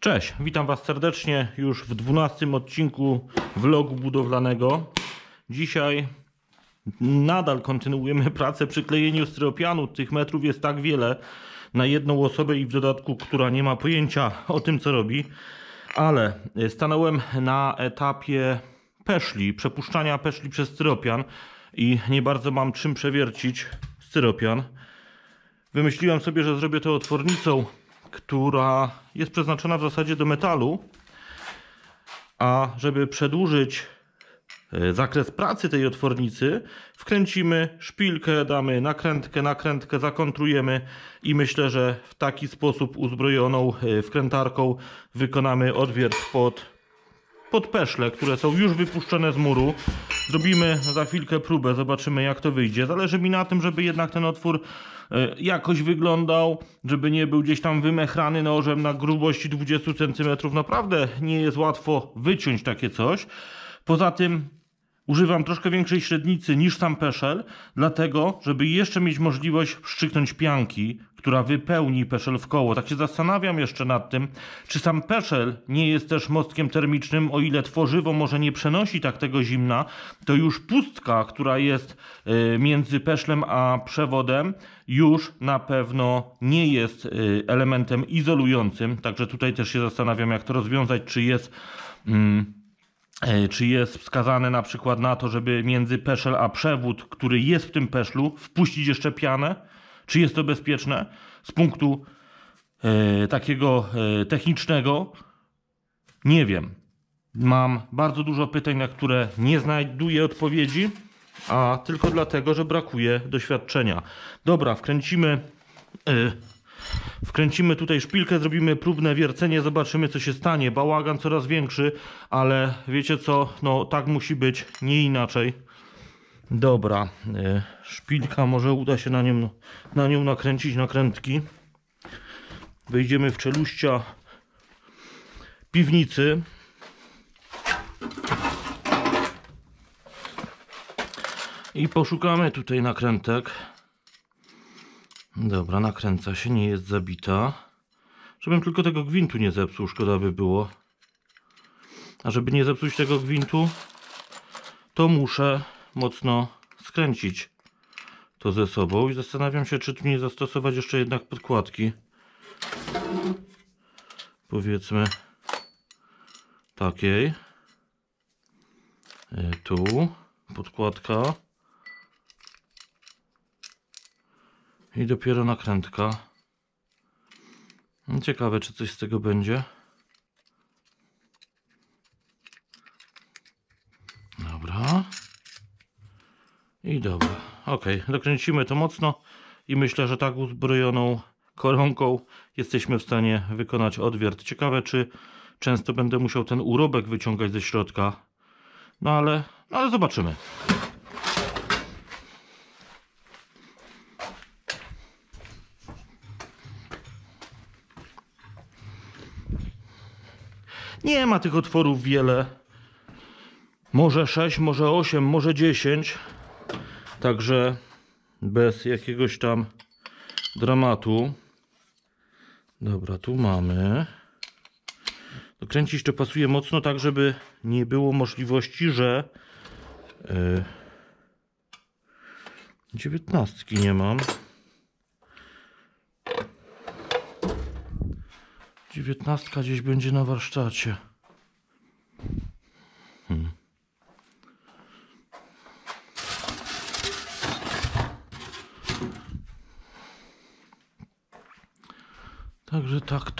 Cześć, witam Was serdecznie już w 12 odcinku vlogu budowlanego. Dzisiaj nadal kontynuujemy pracę przy klejeniu styropianu. Tych metrów jest tak wiele na jedną osobę i w dodatku, która nie ma pojęcia o tym, co robi. Ale stanąłem na etapie peszli, przepuszczania peszli przez styropian i nie bardzo mam czym przewiercić styropian. Wymyśliłem sobie, że zrobię to otwornicą, która jest przeznaczona w zasadzie do metalu, a żeby przedłużyć zakres pracy tej otwornicy, wkręcimy szpilkę, damy nakrętkę, zakontrujemy i myślę, że w taki sposób uzbrojoną wkrętarką wykonamy odwierć pod peszle, które są już wypuszczone z muru. Zrobimy za chwilkę próbę, zobaczymy, jak to wyjdzie. Zależy mi na tym, żeby jednak ten otwór jakoś wyglądał, żeby nie był gdzieś tam wymechrany nożem na grubości 20 cm. Naprawdę nie jest łatwo wyciąć takie coś. Poza tym używam troszkę większej średnicy niż sam peszel, dlatego, żeby jeszcze mieć możliwość wstrzyknąć pianki, która wypełni peszel w koło. Tak się zastanawiam jeszcze nad tym, czy sam peszel nie jest też mostkiem termicznym. O ile tworzywo może nie przenosi tak tego zimna, to już pustka, która jest między peszlem a przewodem, już na pewno nie jest elementem izolującym. Także tutaj też się zastanawiam, jak to rozwiązać, czy jest wskazane na przykład na to, żeby między peszel a przewód, który jest w tym peszlu, wpuścić jeszcze pianę? Czy jest to bezpieczne z punktu takiego technicznego? Nie wiem. Mam bardzo dużo pytań, na które nie znajduję odpowiedzi, a tylko dlatego, że brakuje doświadczenia. Dobra, wkręcimy tutaj szpilkę, zrobimy próbne wiercenie, zobaczymy, co się stanie. Bałagan coraz większy, ale wiecie co, no tak musi być, nie inaczej. Dobra, szpilka, może uda się na nią nakręcić nakrętki. Wejdziemy w czeluścia piwnicy. I poszukamy tutaj nakrętek. Dobra, nakręca się, nie jest zabita. Żebym tylko tego gwintu nie zepsuł, szkoda by było. A żeby nie zepsuć tego gwintu, to muszę mocno skręcić to ze sobą. I zastanawiam się, czy tu nie zastosować jeszcze jednak podkładki. Powiedzmy takiej. Tu podkładka. I dopiero nakrętka. Ciekawe, czy coś z tego będzie. Dobra. I dobra. Ok, dokręcimy to mocno i myślę, że tak uzbrojoną koronką jesteśmy w stanie wykonać odwiert. Ciekawe, czy często będę musiał ten urobek wyciągać ze środka. No ale zobaczymy. Nie ma tych otworów wiele, może 6, może 8, może 10, także bez jakiegoś tam dramatu. Dobra, tu mamy. Dokręcić to pasuje mocno, tak żeby nie było możliwości, że 19 nie mam. 19 gdzieś będzie na warsztacie. Także tak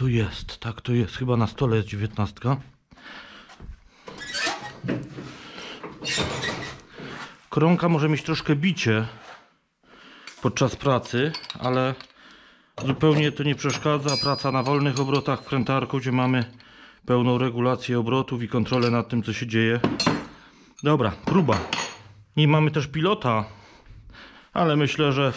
to jest, chyba na stole jest 19. Koronka może mieć troszkę bicie podczas pracy, ale zupełnie to nie przeszkadza. Praca na wolnych obrotach wkrętarką, gdzie mamy pełną regulację obrotów i kontrolę nad tym, co się dzieje. Dobra, próba. I mamy też pilota, ale myślę, że w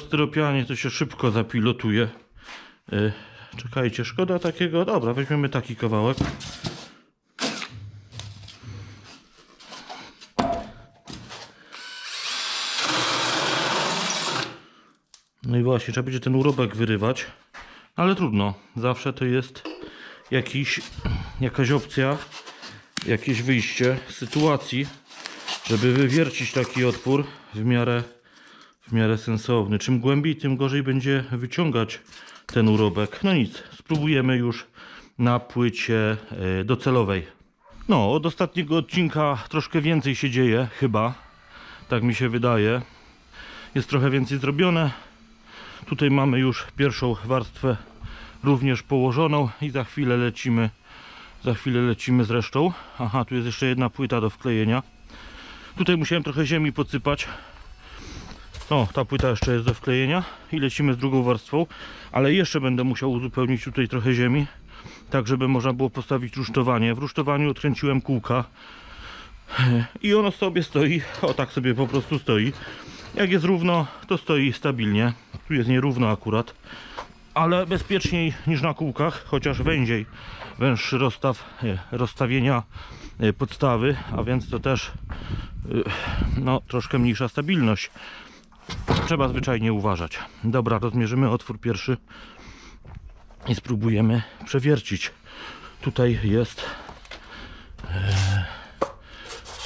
styropianie to się szybko zapilotuje. Czekajcie, szkoda takiego. Dobra, weźmiemy taki kawałek. No i właśnie, trzeba będzie ten urobek wyrywać, ale trudno, zawsze to jest jakaś opcja, jakieś wyjście z sytuacji, żeby wywiercić taki otwór w miarę sensowny. Czym głębiej, tym gorzej będzie wyciągać ten urobek. No nic, spróbujemy już na płycie docelowej. No, od ostatniego odcinka troszkę więcej się dzieje, chyba. Tak mi się wydaje. Jest trochę więcej zrobione. Tutaj mamy już pierwszą warstwę również położoną i za chwilę lecimy z resztą. Aha, tu jest jeszcze jedna płyta do wklejenia. Tutaj musiałem trochę ziemi podsypać. No, ta płyta jeszcze jest do wklejenia i lecimy z drugą warstwą, ale jeszcze będę musiał uzupełnić tutaj trochę ziemi, tak żeby można było postawić rusztowanie. W rusztowaniu odkręciłem kółka i ono sobie stoi, o tak sobie po prostu stoi. Jak jest równo, to stoi stabilnie. Tu jest nierówno akurat, ale bezpieczniej niż na kółkach, chociaż węższy rozstawienia podstawy, a więc to też no, troszkę mniejsza stabilność. Trzeba zwyczajnie uważać. Dobra, rozmierzymy otwór pierwszy i spróbujemy przewiercić. Tutaj jest,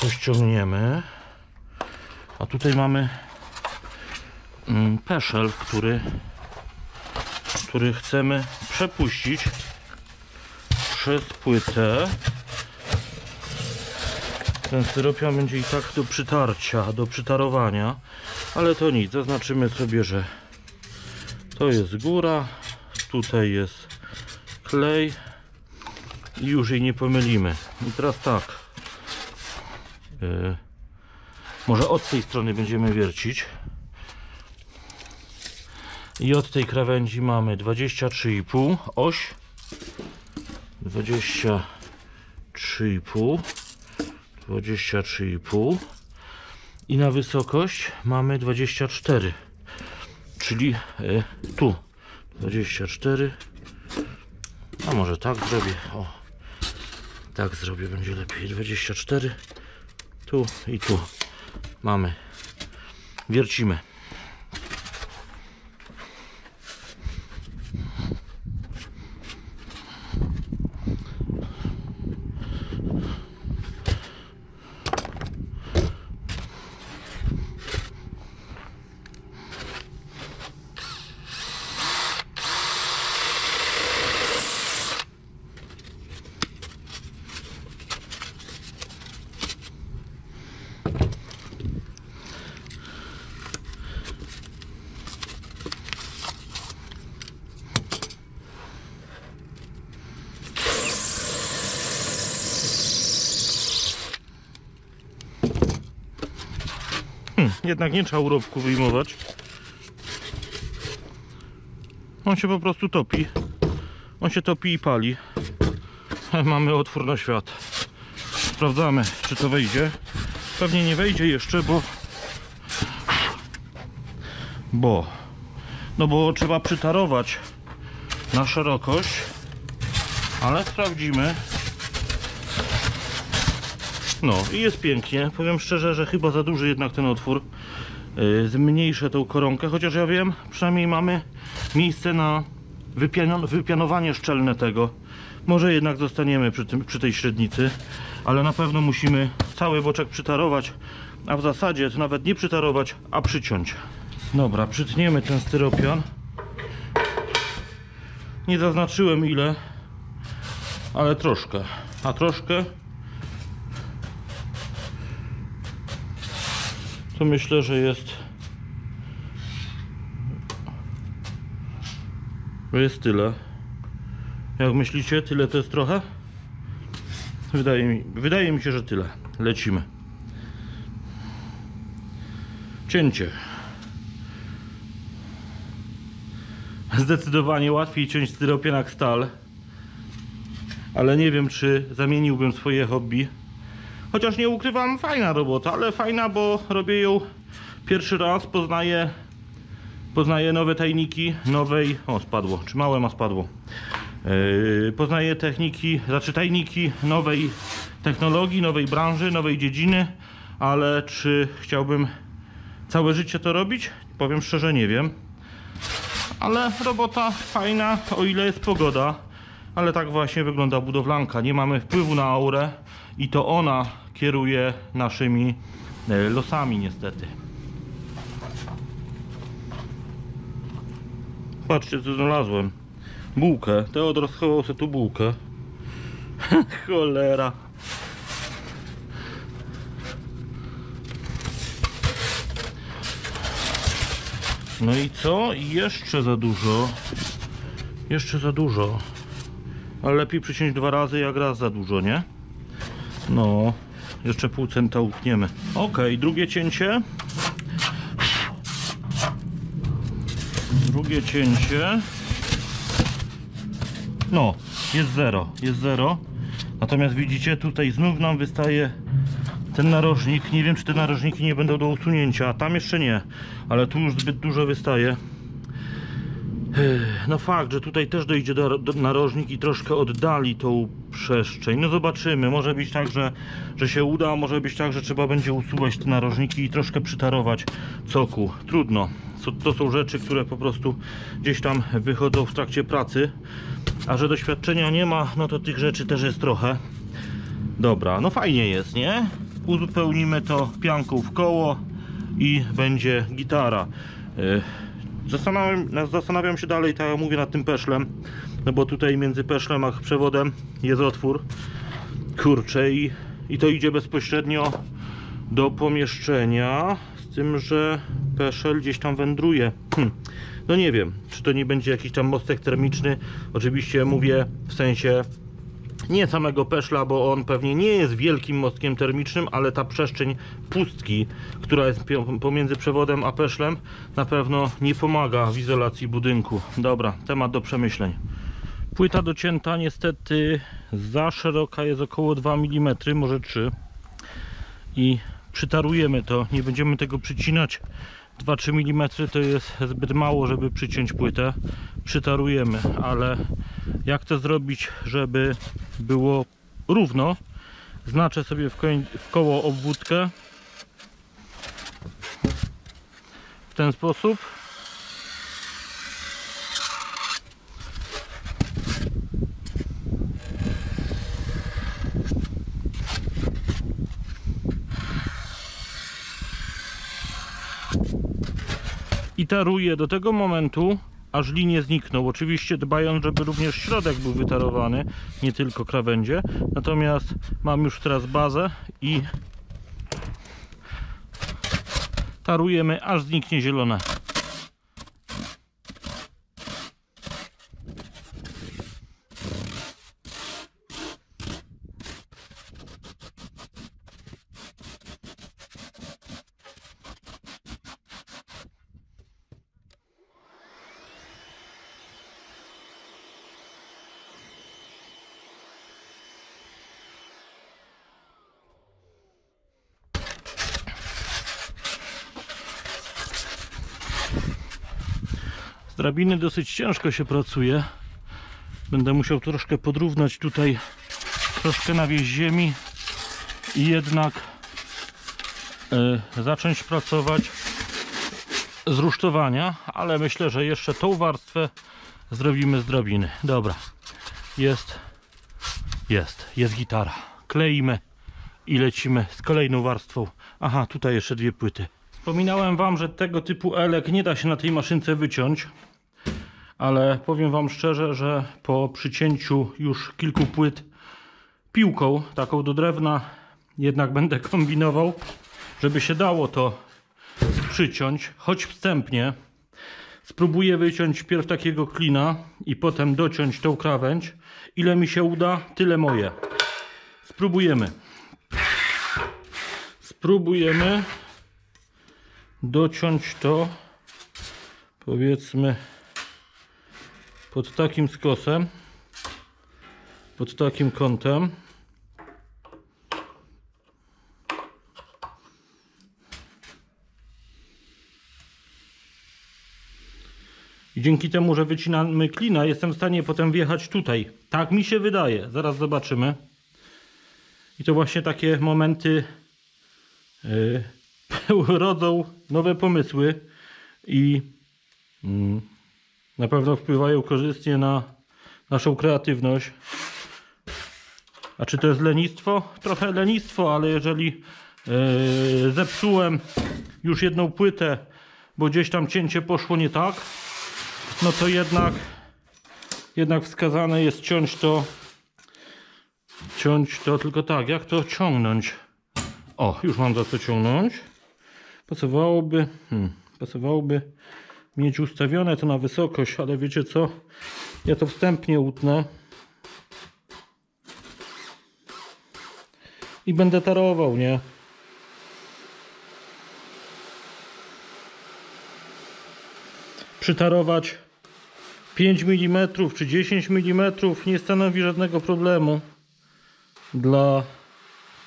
coś ciągniemy, a tutaj mamy peszel, który chcemy przepuścić przez płytę. Ten styropian będzie i tak do przytarcia, do przytarowania, ale to nic, zaznaczymy sobie, że to jest góra, tutaj jest klej i już jej nie pomylimy. I teraz tak, może od tej strony będziemy wiercić i od tej krawędzi mamy 23,5, oś 23,5 i na wysokość mamy 24, czyli tu 24, a może tak zrobię, o tak zrobię, będzie lepiej. 24 tu i tu mamy, wiercimy. Jednak nie trzeba urobku wyjmować. On się po prostu topi. On się topi i pali. Mamy otwór na świat. Sprawdzamy, czy to wejdzie. Pewnie nie wejdzie jeszcze, bo trzeba przytarować na szerokość, ale sprawdzimy. No i jest pięknie. Powiem szczerze, że chyba za duży jednak ten otwór. Zmniejszę tą koronkę, chociaż ja wiem, przynajmniej mamy miejsce na wypianowanie szczelne tego. Może jednak zostaniemy przy tej średnicy, ale na pewno musimy cały boczek przytarować, a w zasadzie to nawet nie przytarować, a przyciąć. Dobra, przytniemy ten styropian. Nie zaznaczyłem ile, ale troszkę, a troszkę to myślę, że jest tyle. Jak myślicie, tyle to jest trochę? Wydaje mi się, że tyle. Lecimy. Cięcie. Zdecydowanie łatwiej ciąć styropian jak stal, ale nie wiem, czy zamieniłbym swoje hobby. Chociaż nie ukrywam, fajna robota, ale fajna, bo robię ją pierwszy raz, poznaję nowe tajniki, poznaję techniki, znaczy tajniki nowej technologii, nowej branży, nowej dziedziny, ale czy chciałbym całe życie to robić? Powiem szczerze, nie wiem. Ale robota fajna, o ile jest pogoda. Ale tak właśnie wygląda budowlanka. Nie mamy wpływu na aurę i to ona kieruje naszymi losami niestety. Patrzcie, co znalazłem. Bułkę. Teodor schował sobie tu bułkę. Cholera. No i co? Jeszcze za dużo. Jeszcze za dużo. Ale lepiej przyciąć dwa razy jak raz za dużo, nie? No. Jeszcze pół centa utniemy. Ok, drugie cięcie. Drugie cięcie. No, jest zero. Jest zero. Natomiast widzicie, tutaj znów nam wystaje ten narożnik. Nie wiem, czy te narożniki nie będą do usunięcia. A tam jeszcze nie. Ale tu już zbyt dużo wystaje. No fakt, że tutaj też dojdzie do narożnik i troszkę oddali tą przestrzeń. No zobaczymy. Może być tak, że się uda. Może być tak, że trzeba będzie usuwać te narożniki i troszkę przytarować coku. Trudno. To są rzeczy, które po prostu gdzieś tam wychodzą w trakcie pracy. A że doświadczenia nie ma, no to tych rzeczy też jest trochę. Dobra, no fajnie jest, nie? Uzupełnimy to pianką w koło i będzie gitara. Zastanawiam się dalej, tak jak mówię, nad tym peszlem. No bo tutaj między peszlem a przewodem jest otwór. Kurczę, i to idzie bezpośrednio do pomieszczenia. Z tym, że peszel gdzieś tam wędruje. No nie wiem, czy to nie będzie jakiś tam mostek termiczny. Oczywiście mówię w sensie nie samego peszla, bo on pewnie nie jest wielkim mostkiem termicznym, ale ta przestrzeń pustki, która jest pomiędzy przewodem a peszlem, na pewno nie pomaga w izolacji budynku. Dobra, temat do przemyśleń. Płyta docięta niestety za szeroka jest, około 2 mm, może 3. I przytarujemy to, nie będziemy tego przycinać. 2-3 mm to jest zbyt mało, żeby przyciąć płytę. Przytarujemy, ale jak to zrobić, żeby było równo? Znaczę sobie w koło obwódkę. W ten sposób. I taruję do tego momentu, aż linie znikną. Oczywiście dbając, żeby również środek był wytarowany, nie tylko krawędzie. Natomiast mam już teraz bazę i tarujemy, aż zniknie zielone. Drabiny dosyć ciężko się pracuje. Będę musiał troszkę podrównać tutaj, troszkę nawieźć ziemi i jednak zacząć pracować z rusztowania, ale myślę, że jeszcze tą warstwę zrobimy z drabiny. Dobra, jest gitara. Kleimy i lecimy z kolejną warstwą. Aha, tutaj jeszcze dwie płyty. Wspominałem wam, że tego typu elek nie da się na tej maszynce wyciąć. Ale powiem wam szczerze, że po przycięciu już kilku płyt piłką, taką do drewna, jednak będę kombinował, żeby się dało to przyciąć, choć wstępnie. Spróbuję wyciąć pierw takiego klina i potem dociąć tą krawędź. Ile mi się uda, tyle moje. Spróbujemy. Spróbujemy dociąć to, powiedzmy, pod takim skosem, pod takim kątem. I dzięki temu, że wycinamy klina, jestem w stanie potem wjechać tutaj. Tak mi się wydaje. Zaraz zobaczymy. I to właśnie takie momenty rodzą nowe pomysły i na pewno wpływają korzystnie na naszą kreatywność. A czy to jest lenistwo? Trochę lenistwo, ale jeżeli zepsułem już jedną płytę, bo gdzieś tam cięcie poszło nie tak, no to jednak wskazane jest ciąć to tylko tak. Jak to ciągnąć? O, już mam za co ciągnąć. Pasowałoby, pasowałoby mieć ustawione to na wysokość, ale wiecie co? Ja to wstępnie utnę i będę tarował, nie? Przytarować 5 mm czy 10 mm nie stanowi żadnego problemu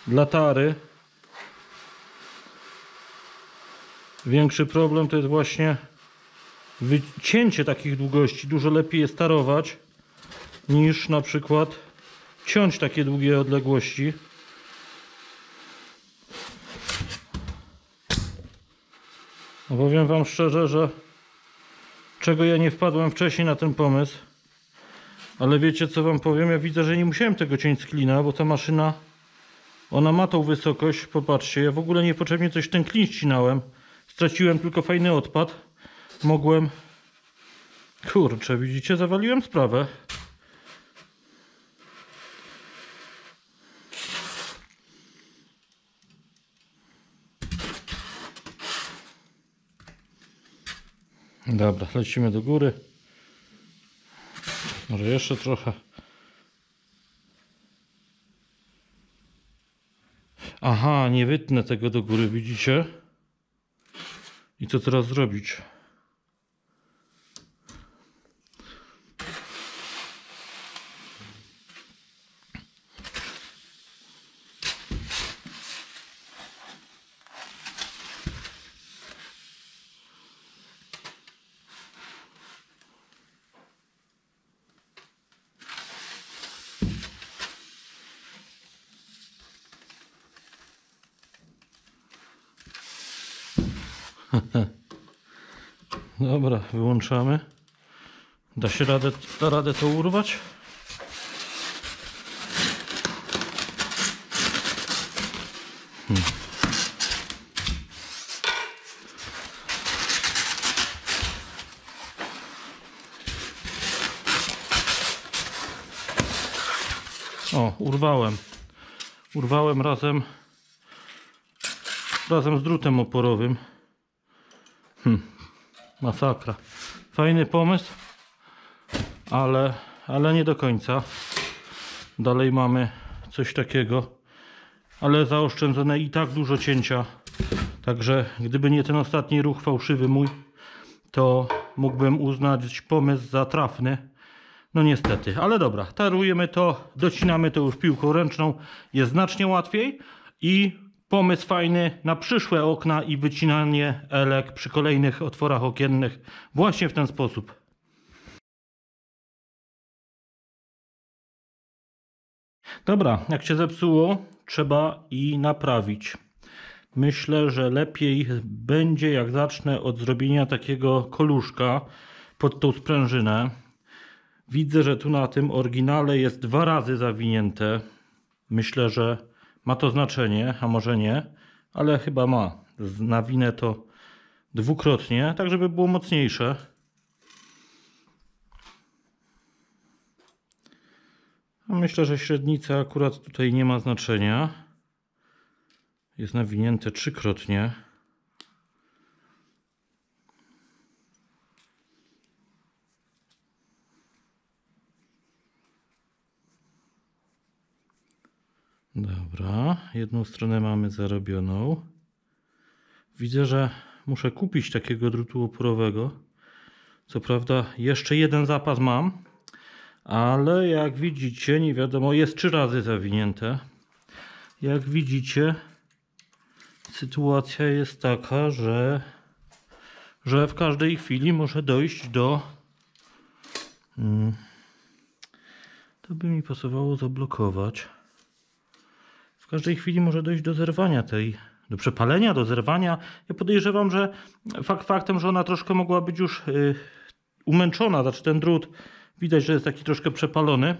dla tary. Większy problem to jest właśnie wycięcie takich długości. Dużo lepiej jest tarować niż na przykład ciąć takie długie odległości. No powiem wam szczerze, że czego ja nie wpadłem wcześniej na ten pomysł, ale wiecie co wam powiem, ja widzę, że nie musiałem tego ciąć z klina, bo ta maszyna, ona ma tą wysokość, popatrzcie, ja w ogóle niepotrzebnie coś ten klin ścinałem, straciłem tylko fajny odpad, mogłem, kurczę, widzicie, zawaliłem sprawę. Dobra, lecimy do góry. Może jeszcze trochę. Aha, nie wytnę tego do góry, widzicie? I co teraz zrobić? Dobra, wyłączamy. Da radę to urwać? O, urwałem. Urwałem razem z drutem oporowym. Masakra. Fajny pomysł, ale nie do końca. Dalej mamy coś takiego, ale zaoszczędzone i tak dużo cięcia. Także gdyby nie ten ostatni ruch fałszywy mój, to mógłbym uznać pomysł za trafny. No niestety, ale dobra. Tarujemy to, docinamy to już piłką ręczną. Jest znacznie łatwiej i pomysł fajny na przyszłe okna i wycinanie elek przy kolejnych otworach okiennych właśnie w ten sposób. Dobra, jak się zepsuło, trzeba i naprawić. Myślę, że lepiej będzie, jak zacznę od zrobienia takiego koluszka pod tą sprężynę. Widzę, że tu na tym oryginale jest 2 razy zawinięte. Myślę, że ma to znaczenie, a może nie, ale chyba ma. Nawinę to dwukrotnie, tak żeby było mocniejsze. A myślę, że średnica akurat tutaj nie ma znaczenia. Jest nawinięte 3-krotnie. Dobra, jedną stronę mamy zarobioną. Widzę, że muszę kupić takiego drutu oporowego. Co prawda jeszcze jeden zapas mam, ale jak widzicie, nie wiadomo, jest 3 razy zawinięte. Jak widzicie, sytuacja jest taka, że w każdej chwili może dojść do... To by mi pasowało zablokować. W każdej chwili może dojść do zerwania tej do przepalenia, do zerwania. Ja podejrzewam, że faktem, że ona troszkę mogła być już umęczona, znaczy ten drut widać, że jest taki troszkę przepalony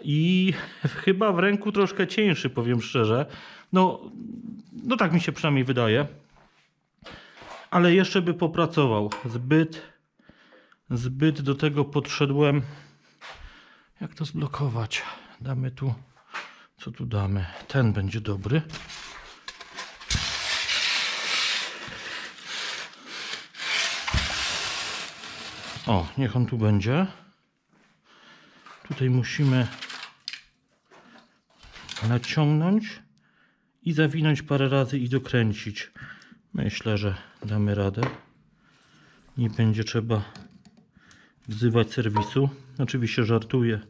i chyba w ręku troszkę cieńszy, powiem szczerze. No tak mi się przynajmniej wydaje. Ale jeszcze by popracował. Zbyt do tego podszedłem. Jak to zblokować? Damy tu, co tu damy? Ten będzie dobry. O, niech on tu będzie. Tutaj musimy naciągnąć i zawinąć parę razy i dokręcić. Myślę, że damy radę. Nie będzie trzeba wzywać serwisu. Oczywiście żartuję.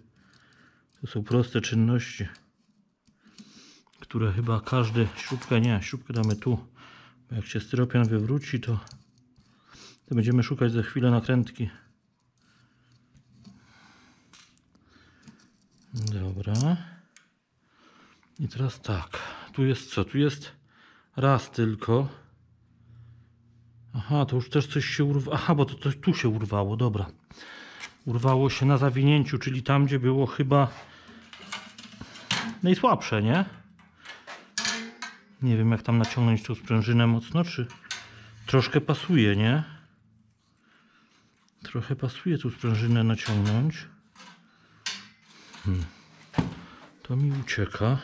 To są proste czynności, które chyba każdy... Śrubkę nie, śrubkę damy tu. Bo jak się styropian wywróci, to będziemy szukać za chwilę nakrętki. Dobra. I teraz tak. Tu jest co? Tu jest raz tylko. Aha, to już też coś się urwało. Aha, bo to coś tu się urwało. Dobra. Urwało się na zawinięciu, czyli tam, gdzie było chyba najsłabsze, nie? Nie wiem, jak tam naciągnąć tą sprężynę mocno, czy... Troszkę pasuje, nie? Trochę pasuje tu sprężynę naciągnąć. To mi ucieka.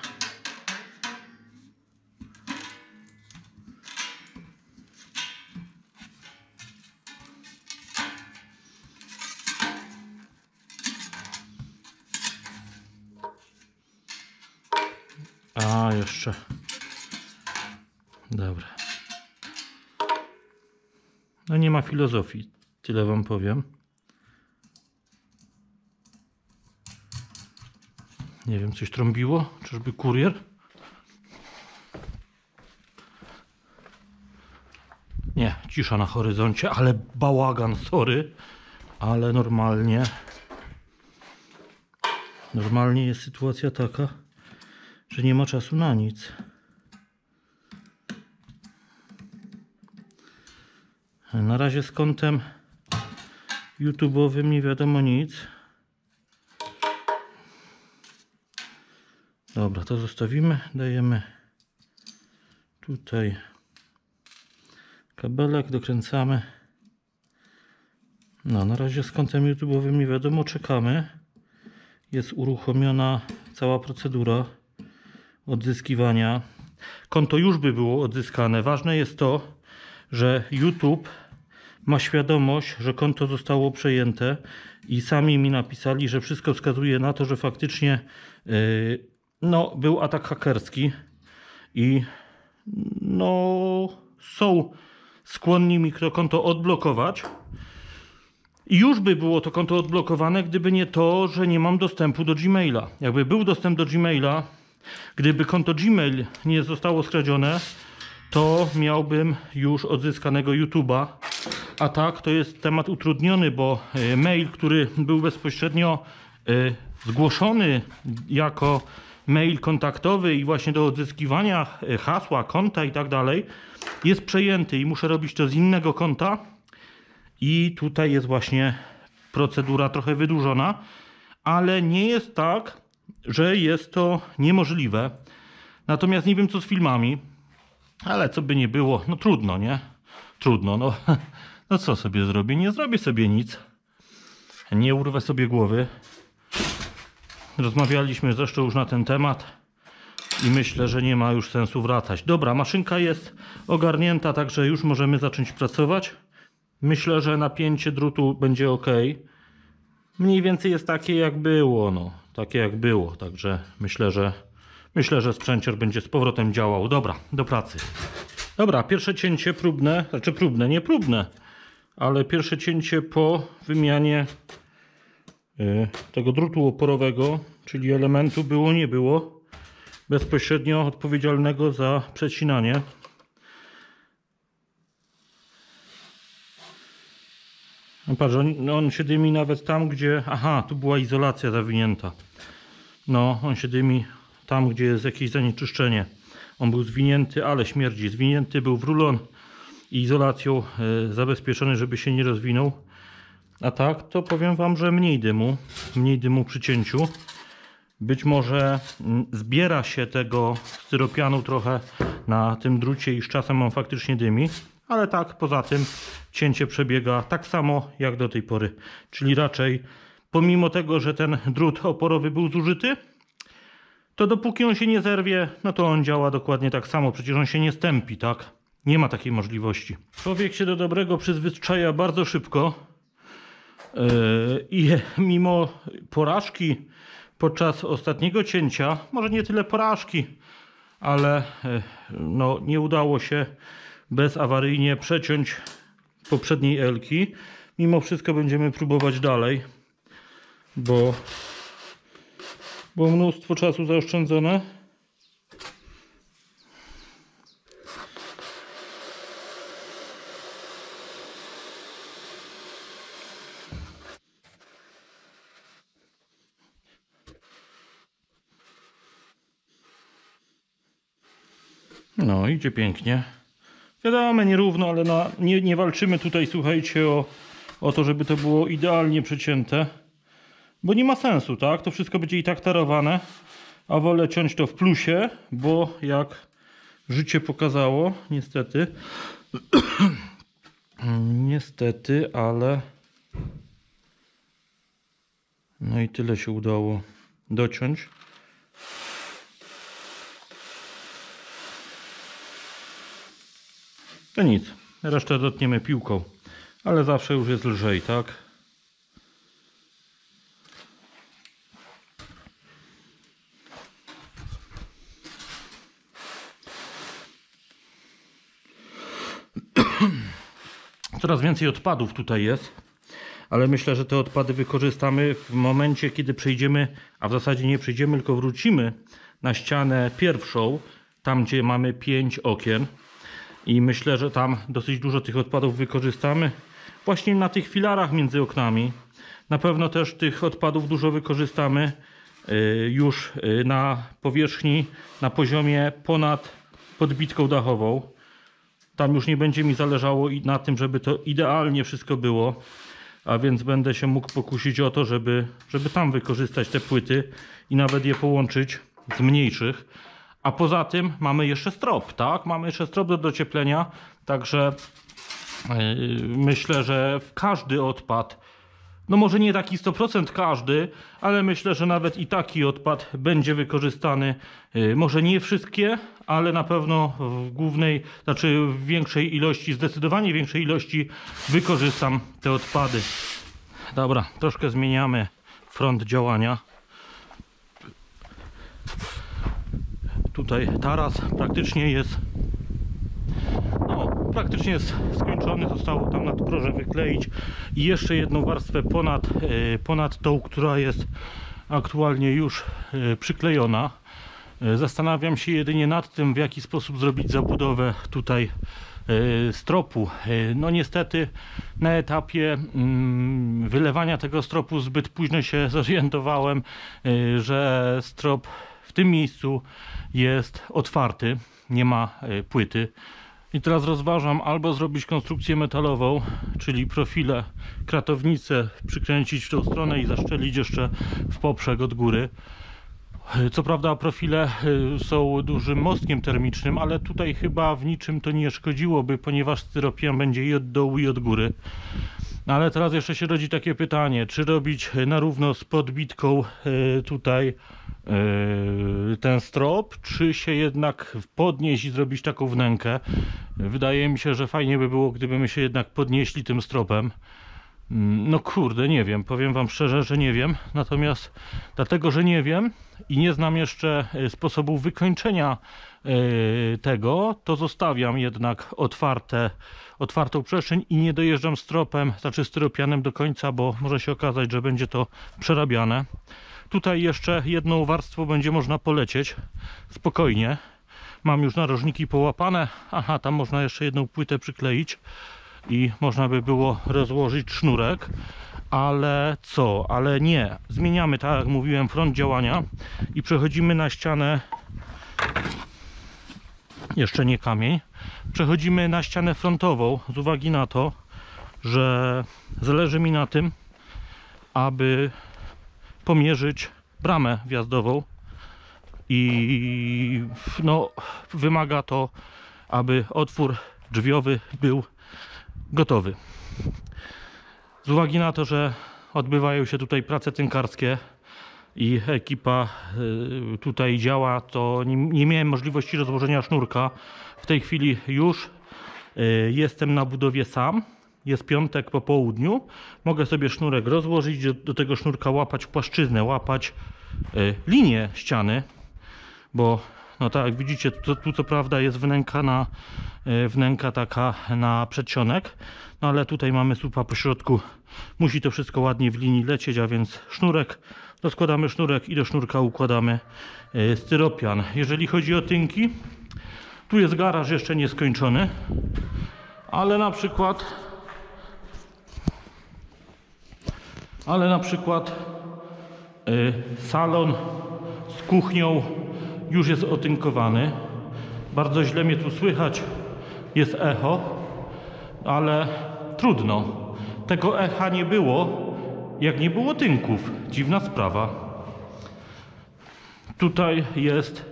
A, jeszcze. Dobra. No nie ma filozofii, tyle wam powiem. Nie wiem, coś trąbiło? Czyżby kurier? Nie, cisza na horyzoncie, ale bałagan, sorry. Ale normalnie. Normalnie jest sytuacja taka, że nie ma czasu na nic. Na razie z kontem YouTube'owym nie wiadomo nic. Dobra, to zostawimy. Dajemy tutaj kabelek, dokręcamy. No, na razie z kontem YouTube'owym nie wiadomo, czekamy. Jest uruchomiona cała procedura odzyskiwania. Konto już by było odzyskane. Ważne jest to, że YouTube ma świadomość, że konto zostało przejęte i sami mi napisali, że wszystko wskazuje na to, że faktycznie no, był atak hakerski i no, są skłonni mi to konto odblokować. I już by było to konto odblokowane, gdyby nie to, że nie mam dostępu do Gmaila. Jakby był dostęp do Gmaila, gdyby konto Gmail nie zostało skradzione, to miałbym już odzyskanego YouTube'a. A tak, to jest temat utrudniony, bo mail, który był bezpośrednio zgłoszony jako mail kontaktowy i właśnie do odzyskiwania hasła, konta i tak dalej, jest przejęty i muszę robić to z innego konta. I tutaj jest właśnie procedura trochę wydłużona, ale nie jest tak, że jest to niemożliwe. Natomiast nie wiem, co z filmami. Ale co by nie było, no trudno, nie? Trudno, no co sobie zrobię? Nie zrobię sobie nic. Nie urwę sobie głowy. Rozmawialiśmy zresztą już na ten temat i myślę, że nie ma już sensu wracać. Dobra, maszynka jest ogarnięta, także już możemy zacząć pracować. Myślę, że napięcie drutu będzie ok. Mniej więcej jest takie, jak było, no. Takie jak było, także myślę, że sprzęcior będzie z powrotem działał. Dobra, do pracy. Dobra, pierwsze cięcie próbne, znaczy próbne, nie próbne, ale pierwsze cięcie po wymianie tego drutu oporowego, czyli elementu było, nie było, bezpośrednio odpowiedzialnego za przecinanie. No patrz, on się dymi nawet tam, gdzie... Aha, tu była izolacja zawinięta. No, on się dymi tam, gdzie jest jakieś zanieczyszczenie. On był zwinięty, ale śmierdzi. Zwinięty był w rulon i izolacją zabezpieczony, żeby się nie rozwinął. A tak, to powiem wam, że mniej dymu przy cięciu. Być może zbiera się tego styropianu trochę na tym drucie i z czasem on faktycznie dymi. Ale tak, poza tym cięcie przebiega tak samo jak do tej pory. Czyli raczej pomimo tego, że ten drut oporowy był zużyty, to dopóki on się nie zerwie, no to on działa dokładnie tak samo. Przecież on się nie stępi, tak? Nie ma takiej możliwości. Człowiek się do dobrego przyzwyczaja bardzo szybko. I mimo porażki podczas ostatniego cięcia, może nie tyle porażki, ale no, nie udało się bezawaryjnie przeciąć poprzedniej Elki. Mimo wszystko będziemy próbować dalej, bo mnóstwo czasu zaoszczędzone. No, idzie pięknie. Wiadomo, nierówno, ale nie walczymy tutaj, słuchajcie, o to, żeby to było idealnie przecięte. Bo nie ma sensu, tak? To wszystko będzie i tak tarowane. A wolę ciąć to w plusie, bo jak życie pokazało, niestety, ale no i tyle się udało dociąć. To nic, resztę dotkniemy piłką, ale zawsze już jest lżej, tak? Coraz więcej odpadów tutaj jest, ale myślę, że te odpady wykorzystamy w momencie, kiedy przejdziemy, a w zasadzie nie przejdziemy, tylko wrócimy na ścianę pierwszą, tam gdzie mamy 5 okien. I myślę, że tam dosyć dużo tych odpadów wykorzystamy właśnie na tych filarach między oknami. Na pewno też tych odpadów dużo wykorzystamy już na powierzchni, na poziomie ponad podbitką dachową. Tam już nie będzie mi zależało na tym, żeby to idealnie wszystko było. A więc będę się mógł pokusić o to, żeby tam wykorzystać te płyty i nawet je połączyć z mniejszych. A poza tym mamy jeszcze strop, tak? Mamy jeszcze strop do docieplenia, także myślę, że każdy odpad, no może nie taki 100% każdy, ale myślę, że nawet i taki odpad będzie wykorzystany. Może nie wszystkie, ale na pewno w głównej, znaczy w większej ilości, zdecydowanie większej ilości wykorzystam te odpady. Dobra, troszkę zmieniamy front działania. Tutaj taras praktycznie jest skończony, zostało tam nadproże wykleić i jeszcze jedną warstwę ponad tą, która jest aktualnie już przyklejona. Zastanawiam się jedynie nad tym, w jaki sposób zrobić zabudowę tutaj stropu. No niestety na etapie wylewania tego stropu zbyt późno się zorientowałem, że strop w tym miejscu jest otwarty, nie ma płyty. I teraz rozważam albo zrobić konstrukcję metalową, czyli profile, kratownicę przykręcić w tą stronę i zaszczelić jeszcze w poprzek od góry. Co prawda profile są dużym mostkiem termicznym, ale tutaj chyba w niczym to nie szkodziłoby, ponieważ styropian będzie i od dołu, i od góry. Ale teraz jeszcze się rodzi takie pytanie, czy robić na równo z podbitką tutaj ten strop, czy się jednak podnieść i zrobić taką wnękę. Wydaje mi się, że fajnie by było, gdybyśmy się jednak podnieśli tym stropem. No kurde, nie wiem, powiem wam szczerze, że nie wiem. Natomiast dlatego, że nie wiem i nie znam jeszcze sposobu wykończenia tego, to zostawiam jednak otwartą przestrzeń i nie dojeżdżam stropem, znaczy styropianem do końca, bo może się okazać, że będzie to przerabiane. Tutaj jeszcze jedną warstwą będzie można polecieć spokojnie. Mam już narożniki połapane. Aha, tam można jeszcze jedną płytę przykleić i można by było rozłożyć sznurek. Ale co? Ale nie. Zmieniamy, tak jak mówiłem, front działania i przechodzimy na ścianę jeszcze nie kamień. Przechodzimy na ścianę frontową z uwagi na to, że zależy mi na tym, aby pomierzyć bramę wjazdową i no, wymaga to, aby otwór drzwiowy był gotowy. Z uwagi na to, że odbywają się tutaj prace tynkarskie i ekipa tutaj działa, to nie miałem możliwości rozłożenia sznurka. W tej chwili już jestem na budowie sam. Jest piątek po południu. Mogę sobie sznurek rozłożyć, do tego sznurka łapać płaszczyznę, łapać linię ściany, bo no tak jak widzicie, tu co prawda jest wnęka taka na przedsionek, no ale tutaj mamy słupa po środku. Musi to wszystko ładnie w linii lecieć, a więc sznurek, rozkładamy sznurek i do sznurka układamy styropian. Jeżeli chodzi o tynki, tu jest garaż jeszcze nieskończony, ale na przykład salon z kuchnią już jest otynkowany. Bardzo źle mnie tu słychać, jest echo, ale trudno. Tego echa nie było, jak nie było tynków. Dziwna sprawa. Tutaj jest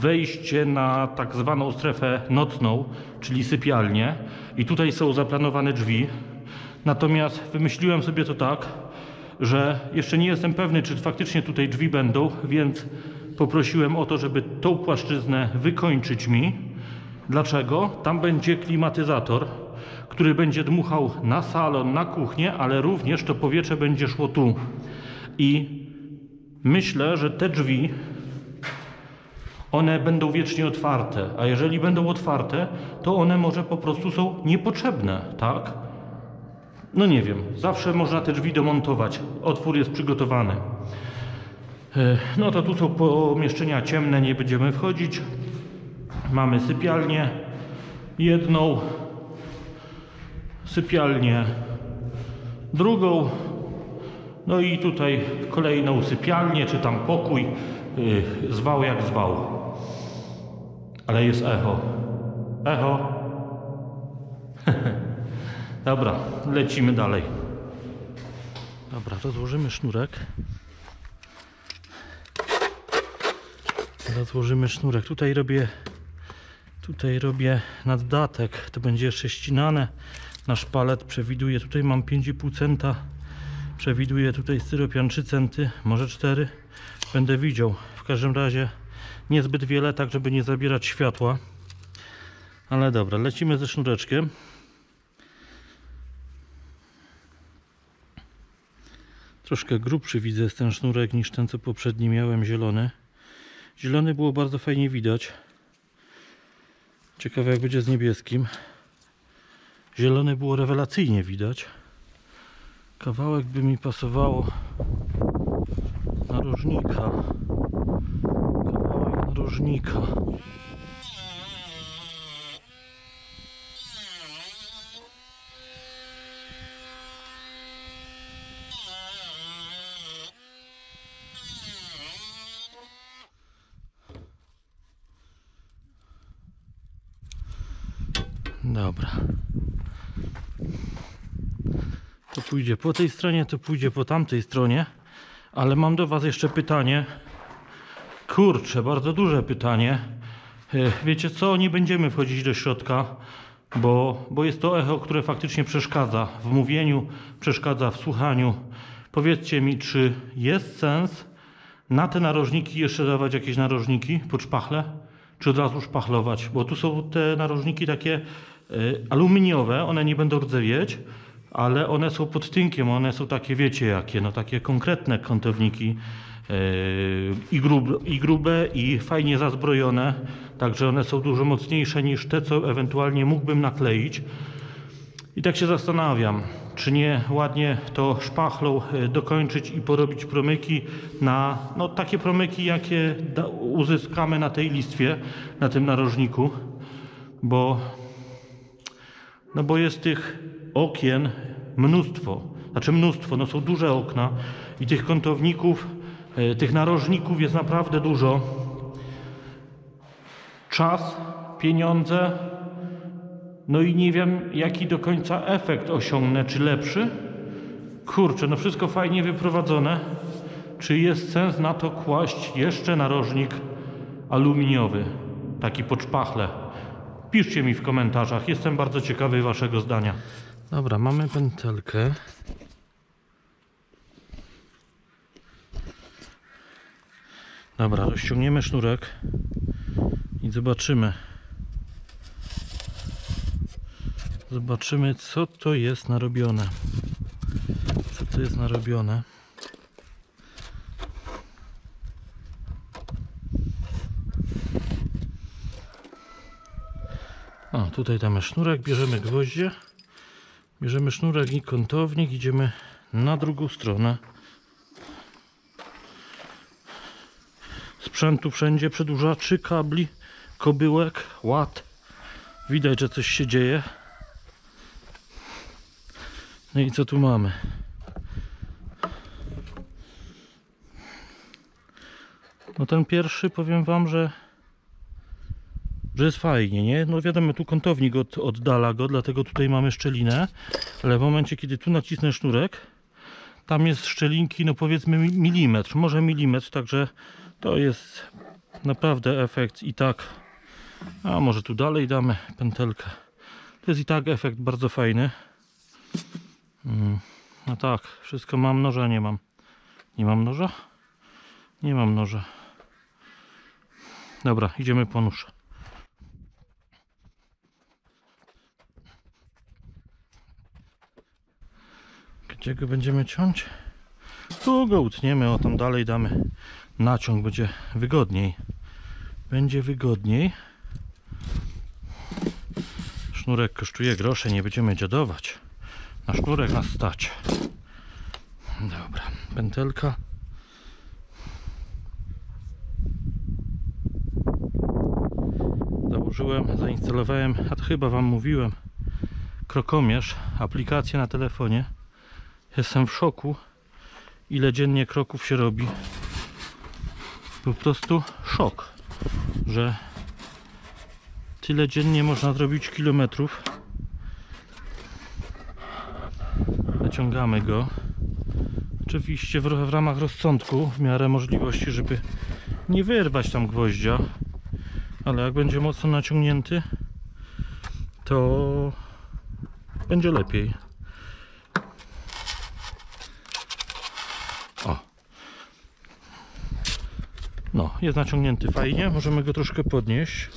wejście na tak zwaną strefę nocną, czyli sypialnię, i tutaj są zaplanowane drzwi. Natomiast wymyśliłem sobie to tak, że jeszcze nie jestem pewny, czy faktycznie tutaj drzwi będą, więc poprosiłem o to, żeby tą płaszczyznę wykończyć mi. Dlaczego? Tam będzie klimatyzator, który będzie dmuchał na salon, na kuchnię, ale również to powietrze będzie szło tu. I myślę, że te drzwi, one będą wiecznie otwarte, a jeżeli będą otwarte, to one może po prostu są niepotrzebne, tak? No nie wiem, zawsze można te drzwi domontować, otwór jest przygotowany. No to tu są pomieszczenia ciemne, nie będziemy wchodzić. Mamy sypialnię jedną, sypialnię drugą, no i tutaj kolejną sypialnię, czy tam pokój, zwał jak zwał. Ale jest echo. Echo. Dobra, lecimy dalej. Dobra, rozłożymy sznurek. Rozłożymy sznurek. Tutaj robię naddatek. To będzie jeszcze ścinane. Nasz palet przewiduje. Tutaj mam 5,5 centa. Przewiduję tutaj styropian 3 centy, może 4. Będę widział. W każdym razie niezbyt wiele, tak żeby nie zabierać światła. Ale dobra, lecimy ze sznureczkiem. Troszkę grubszy widzę jest ten sznurek niż ten, co poprzedni miałem, zielony. Zielony było bardzo fajnie widać. Ciekawe jak będzie z niebieskim. Zielony było rewelacyjnie widać. Kawałek by mi pasowało narożnika. Kawałek narożnika. Dobra. To pójdzie po tej stronie, to pójdzie po tamtej stronie. Ale mam do was jeszcze pytanie. Kurczę, bardzo duże pytanie. Wiecie co? Nie będziemy wchodzić do środka, bo jest to echo, które faktycznie przeszkadza w mówieniu, przeszkadza w słuchaniu. Powiedzcie mi, czy jest sens na te narożniki jeszcze dawać jakieś narożniki pod szpachle? Czy od razu szpachlować? Bo tu są te narożniki takie aluminiowe, one nie będą rdzewieć, ale one są pod tynkiem, one są takie, wiecie jakie, no takie konkretne kątowniki i grube i fajnie zazbrojone, także one są dużo mocniejsze niż te, co ewentualnie mógłbym nakleić. I tak się zastanawiam, czy nie ładnie to szpachlą dokończyć i porobić promyki na, no takie promyki, jakie uzyskamy na tej listwie, na tym narożniku, bo jest tych okien mnóstwo, no są duże okna i tych kątowników, tych narożników jest naprawdę dużo. czas, pieniądze, no i nie wiem, jaki do końca efekt osiągnę, czy lepszy. Kurczę, no wszystko fajnie wyprowadzone. Czy jest sens na to kłaść jeszcze narożnik aluminiowy, taki pod szpachlę? Piszcie mi w komentarzach, jestem bardzo ciekawy waszego zdania. Dobra, mamy pętelkę. Dobra, rozciągniemy sznurek i zobaczymy. Zobaczymy, co to jest narobione. Co to jest narobione. O, tutaj damy sznurek, bierzemy gwoździe. Bierzemy sznurek i kątownik, idziemy na drugą stronę. Sprzętu wszędzie, przedłużaczy, kabli, kobyłek, ład. Widać, że coś się dzieje. No i co tu mamy? No ten pierwszy, powiem wam, że jest fajnie, nie? No wiadomo, tu kątownik oddala go, dlatego tutaj mamy szczelinę, ale w momencie, kiedy tu nacisnę sznurek, tam jest szczelinki, no powiedzmy milimetr, może milimetr, także to jest naprawdę efekt i tak. A może tu dalej damy pętelkę. To jest i tak efekt bardzo fajny. No tak, wszystko mam, noża nie mam. Nie mam noża? Nie mam noża. Dobra, idziemy po nóż. Gdzie go będziemy ciąć? Tu go utniemy, o tam dalej damy naciąg, będzie wygodniej. Będzie wygodniej. Sznurek kosztuje grosze, nie będziemy dziadować. Na sznurek nas stać. Dobra, pętelka. Założyłem, zainstalowałem, a to chyba wam mówiłem, krokomierz, aplikację na telefonie. Jestem w szoku, ile dziennie kroków się robi. Po prostu szok, że tyle dziennie można zrobić kilometrów. Naciągamy go. Oczywiście w ramach rozsądku, w miarę możliwości, żeby nie wyrwać tam gwoździa. Ale jak będzie mocno naciągnięty, to będzie lepiej. No, jest naciągnięty fajnie, możemy go troszkę podnieść.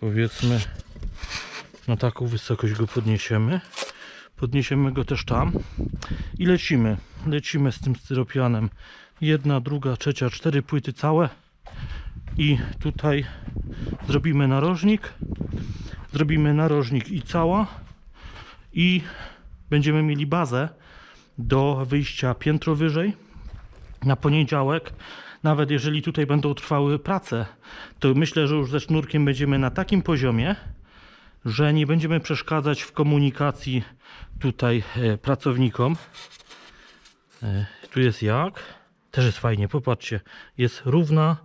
Powiedzmy, na taką wysokość go podniesiemy. Podniesiemy go też tam i lecimy. Lecimy z tym styropianem. Jedna, druga, trzecia, cztery płyty całe. I tutaj zrobimy narożnik. Zrobimy narożnik i cała. I będziemy mieli bazę do wyjścia piętro wyżej. Na poniedziałek. Nawet jeżeli tutaj będą trwały prace, to myślę, że już ze sznurkiem będziemy na takim poziomie, że nie będziemy przeszkadzać w komunikacji tutaj pracownikom. Tu jest jak? Też jest fajnie, popatrzcie. Jest równa,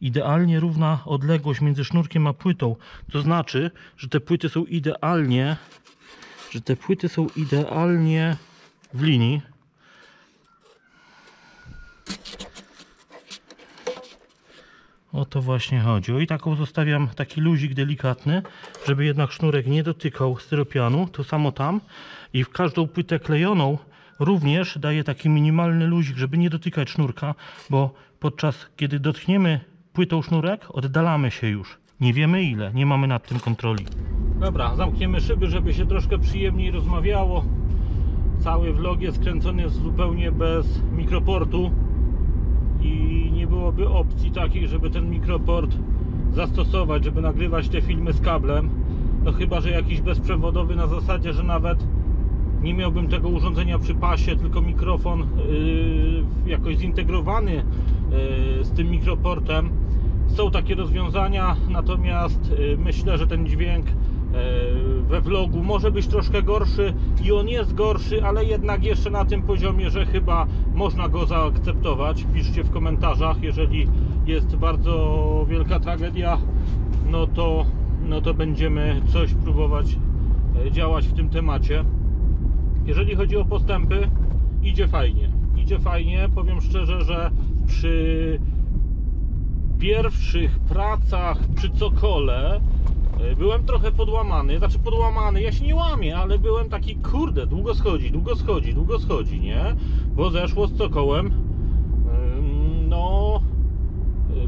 idealnie równa odległość między sznurkiem a płytą. To znaczy, że te płyty są idealnie, w linii. O to właśnie chodzi. O i taką zostawiam taki luzik delikatny, żeby jednak sznurek nie dotykał styropianu. To samo tam. I w każdą płytę klejoną również daję taki minimalny luzik, żeby nie dotykać sznurka, bo podczas kiedy dotkniemy płytą sznurek, oddalamy się już. Nie wiemy ile, nie mamy nad tym kontroli. Dobra, zamkniemy szyby, żeby się troszkę przyjemniej rozmawiało. Cały vlog jest kręcony zupełnie bez mikroportu. I nie byłoby opcji takiej, żeby ten mikroport zastosować, żeby nagrywać te filmy z kablem. No chyba, że jakiś bezprzewodowy, na zasadzie, że nawet nie miałbym tego urządzenia przy pasie, tylko mikrofon jakoś zintegrowany z tym mikroportem. Są takie rozwiązania, natomiast myślę, że ten dźwięk we vlogu może być troszkę gorszy i on jest gorszy, ale jednak jeszcze na tym poziomie, że chyba można go zaakceptować. Piszcie w komentarzach, jeżeli jest bardzo wielka tragedia no to będziemy coś próbować działać w tym temacie. Jeżeli chodzi o postępy, idzie fajnie. Idzie fajnie, powiem szczerze, że przy pierwszych pracach przy Cokole byłem trochę podłamany, ja się nie łamię, ale byłem taki, kurde, długo schodzi, nie? Bo zeszło z Cokołem, no,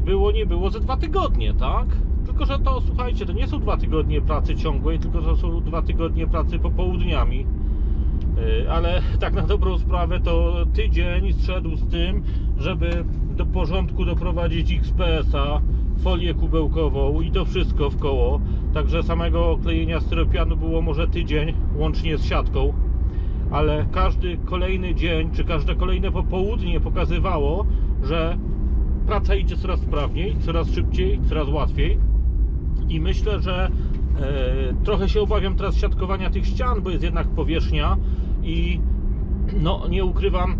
było nie było ze 2 tygodnie, tak? Tylko że to, słuchajcie, to nie są 2 tygodnie pracy ciągłej, tylko to są 2 tygodnie pracy popołudniami. Ale tak na dobrą sprawę to tydzień zszedł z tym, żeby do porządku doprowadzić XPS-a, folię kubełkową i to wszystko w koło. Także samego klejenia styropianu było może tydzień, łącznie z siatką. Ale każdy kolejny dzień, czy każde kolejne popołudnie pokazywało, że praca idzie coraz sprawniej, coraz szybciej, coraz łatwiej. I myślę, że trochę się obawiam teraz siatkowania tych ścian, bo jest jednak powierzchnia i no, nie ukrywam,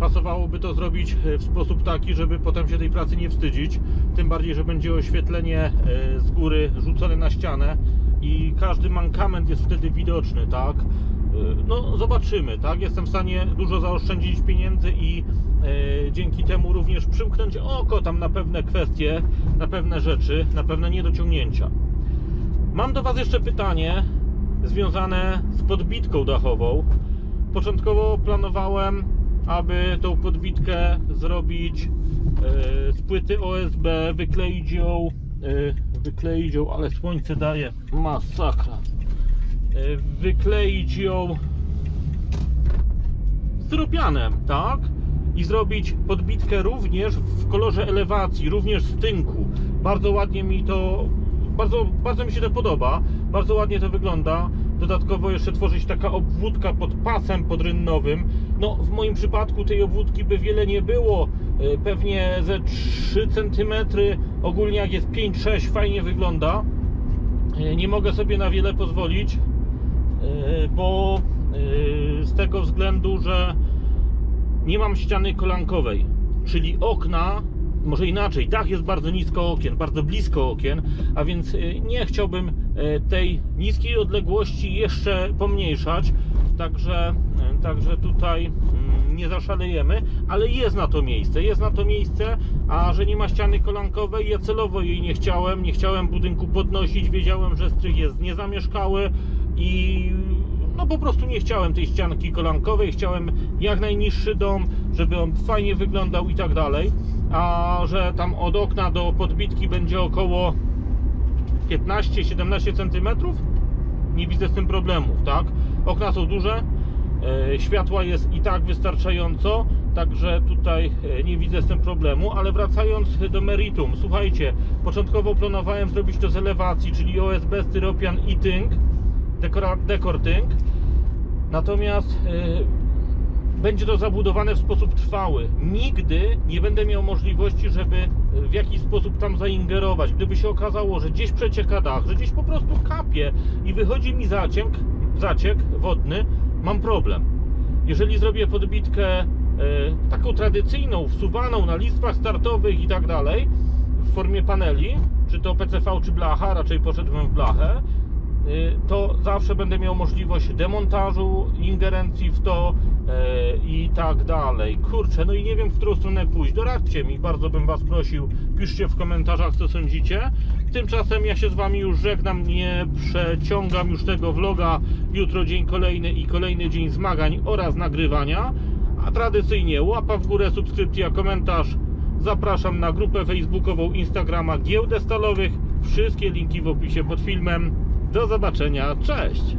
pasowałoby to zrobić w sposób taki, żeby potem się tej pracy nie wstydzić, tym bardziej, że będzie oświetlenie z góry rzucone na ścianę i każdy mankament jest wtedy widoczny, tak? No zobaczymy, tak? Jestem w stanie dużo zaoszczędzić pieniędzy i dzięki temu również przymknąć oko tam na pewne kwestie, na pewne rzeczy, na pewne niedociągnięcia. Mam do Was jeszcze pytanie związane z podbitką dachową. Początkowo planowałem, aby tą podbitkę zrobić z płyty OSB, wykleić ją, ale słońce daje, masakra, wykleić ją styropianem, tak? I zrobić podbitkę również w kolorze elewacji, również z tynku. Bardzo ładnie mi to... Bardzo mi się to podoba, bardzo ładnie to wygląda. Dodatkowo jeszcze tworzy się taka obwódka pod pasem podrynnowym. No, w moim przypadku tej obwódki by wiele nie było. Pewnie ze 3 cm, ogólnie jak jest 5-6, fajnie wygląda. Nie mogę sobie na wiele pozwolić, bo z tego względu, że nie mam ściany kolankowej, czyli okna. Może inaczej, dach jest bardzo nisko okien, bardzo blisko okien, a więc nie chciałbym tej niskiej odległości jeszcze pomniejszać, także tutaj nie zaszalejemy, ale jest na to miejsce, a że nie ma ściany kolankowej, ja celowo jej nie chciałem, budynku podnosić, wiedziałem, że strych jest niezamieszkały i no po prostu nie chciałem tej ścianki kolankowej, chciałem jak najniższy dom, żeby on fajnie wyglądał i tak dalej. A że tam od okna do podbitki będzie około 15-17 cm, nie widzę z tym problemów, tak? Okna są duże, światła jest i tak wystarczająco, także tutaj nie widzę z tym problemu. Ale wracając do meritum, słuchajcie, początkowo planowałem zrobić to z elewacji, czyli OSB, styropian i tynk, dekor tynk, natomiast będzie to zabudowane w sposób trwały. Nigdy nie będę miał możliwości, żeby w jakiś sposób tam zaingerować. Gdyby się okazało, że gdzieś przecieka dach, że gdzieś po prostu kapie i wychodzi mi zaciek wodny, mam problem. Jeżeli zrobię podbitkę taką tradycyjną, wsuwaną na listwach startowych i tak dalej, w formie paneli, czy to PCV, czy blacha, raczej poszedłem w blachę, to zawsze będę miał możliwość demontażu, ingerencji w to i tak dalej. Kurczę, no i nie wiem, w którą stronę pójść. Doradźcie mi, bardzo bym Was prosił. Piszcie w komentarzach, co sądzicie. Tymczasem ja się z Wami już żegnam, nie przeciągam już tego vloga. Jutro dzień kolejny i kolejny dzień zmagań oraz nagrywania. A tradycyjnie łapa w górę, subskrypcja, komentarz. Zapraszam na grupę facebookową, Instagrama, Giełdę Stalowych. Wszystkie linki w opisie pod filmem. Do zobaczenia, cześć!